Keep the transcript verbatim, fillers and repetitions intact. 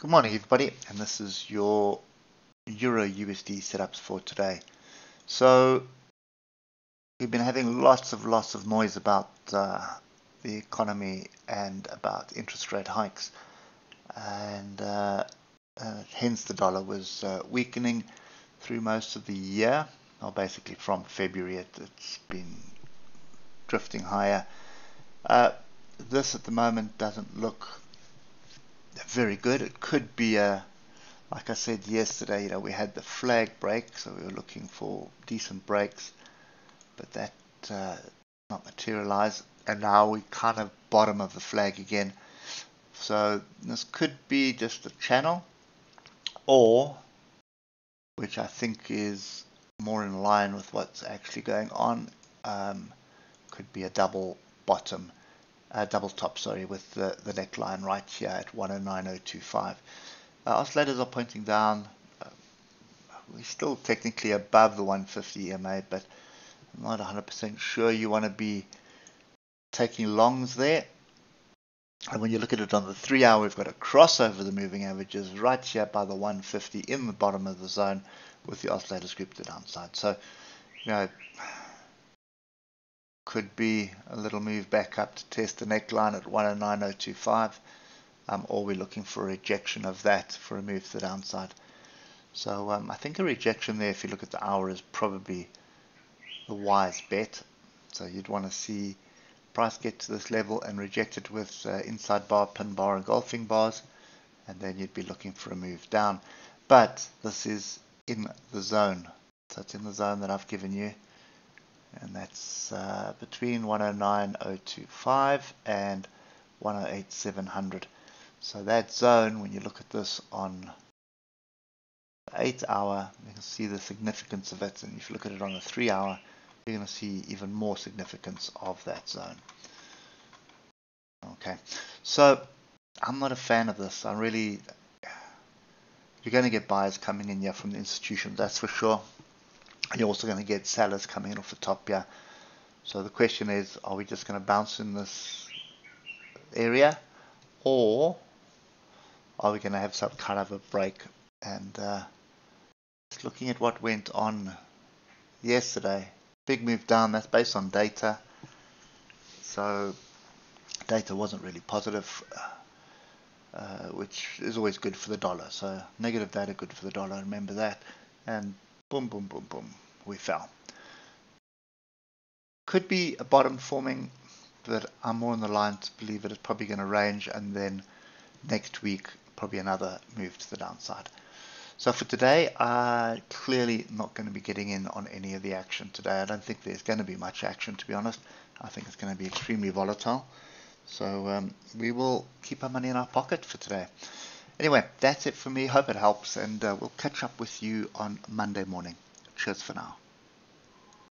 Good morning everybody, and this is your euro U S D setups for today. So we've been having lots of lots of noise about uh, the economy and about interest rate hikes, and uh, uh, hence the dollar was uh, weakening through most of the year. Well, basically from February it, it's been drifting higher. Uh, this at the moment doesn't look very good. It could be a, like I said yesterday, you know, we had the flag break, so we were looking for decent breaks, but that uh, not materialized, and now we kind of bottom of the flag again. So this could be just a channel, or, which I think is more in line with what's actually going on, um, could be a double bottom. Uh, double top, sorry, with the, the neckline right here at one oh nine point oh two five. Uh, oscillators are pointing down. Uh, we're still technically above the one fifty E M A, but I'm not one hundred percent sure you want to be taking longs there. And when you look at it on the three hour, we've got a crossover the moving averages right here by the one fifty in the bottom of the zone with the oscillators grouped to the downside. So, you know, could be a little move back up to test the neckline at one oh nine point oh two five, um, or we're looking for a rejection of that for a move to the downside. So um, I think a rejection there, if you look at the hour, is probably the wise bet. So you'd want to see price get to this level and reject it with uh, inside bar, pin bar, engulfing bars, and then you'd be looking for a move down. But this is in the zone, so it's in the zone that I've given you. And that's uh, between one oh nine point oh two five and one oh eight point seven hundred. So that zone, when you look at this on the eight hour, you can see the significance of it. And if you look at it on the three hour, you're going to see even more significance of that zone. Okay, so I'm not a fan of this. I really, you're going to get buyers coming in here from the institutions, that's for sure. You're also going to get sellers coming in off the top here. So the question is, are we just going to bounce in this area, or are we going to have some kind of a break? And uh, just looking at what went on yesterday, big move down, that's based on data. So data wasn't really positive, uh, which is always good for the dollar. So negative data, good for the dollar, remember that. And boom, boom, boom, boom, we fell. Could be a bottom forming, but I'm more on the line to believe it is probably going to range, and then next week probably another move to the downside. So for today, I'm clearly not going to be getting in on any of the action today. I don't think there's going to be much action, to be honest. I think it's going to be extremely volatile. So um, we will keep our money in our pocket for today. Anyway, that's it for me. Hope it helps, and uh, we'll catch up with you on Monday morning. Cheers for now.